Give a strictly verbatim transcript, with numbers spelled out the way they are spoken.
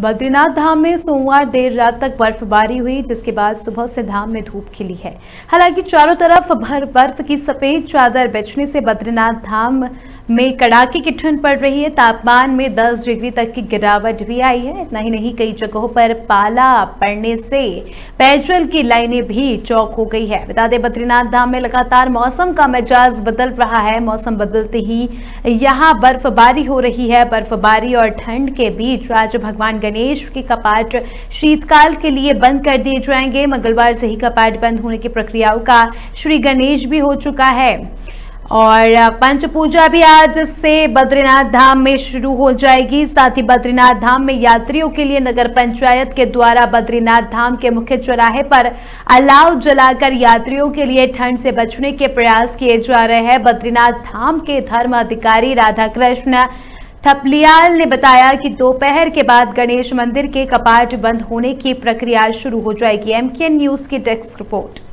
बद्रीनाथ धाम में सोमवार देर रात तक बर्फबारी हुई, जिसके बाद सुबह से धाम में धूप खिली है। हालांकि चारों तरफ भर बर्फ की सफेद चादर बिछने से बद्रीनाथ धाम में कड़ाके की ठंड पड़ रही है। तापमान में दस डिग्री तक की गिरावट भी आई है। इतना ही नहीं, कई जगहों पर पाला पड़ने से पेयजल की लाइनें भी चौक हो गई है। बता दें, बद्रीनाथ धाम में लगातार मौसम का मिजाज बदल रहा है। मौसम बदलते ही यहाँ बर्फबारी हो रही है। बर्फबारी और ठंड के बीच आज भगवान गणेश के कपाट शीतकाल के लिए बंद कर दिए जाएंगे। मंगलवार से ही कपाट बंद होने की प्रक्रियाओं का श्री गणेश भी हो चुका है और पंच पूजा भी आज से बद्रीनाथ धाम में शुरू हो जाएगी। साथ ही बद्रीनाथ धाम में यात्रियों के लिए नगर पंचायत के द्वारा बद्रीनाथ धाम के मुख्य चौराहे पर अलाव जलाकर यात्रियों के लिए ठंड से बचने के प्रयास किए जा रहे हैं। बद्रीनाथ धाम के धर्म अधिकारी राधा कृष्ण तप्लियाल ने बताया कि दोपहर के बाद गणेश मंदिर के कपाट बंद होने की प्रक्रिया शुरू हो जाएगी। एमकेएन न्यूज़ की डेस्क रिपोर्ट।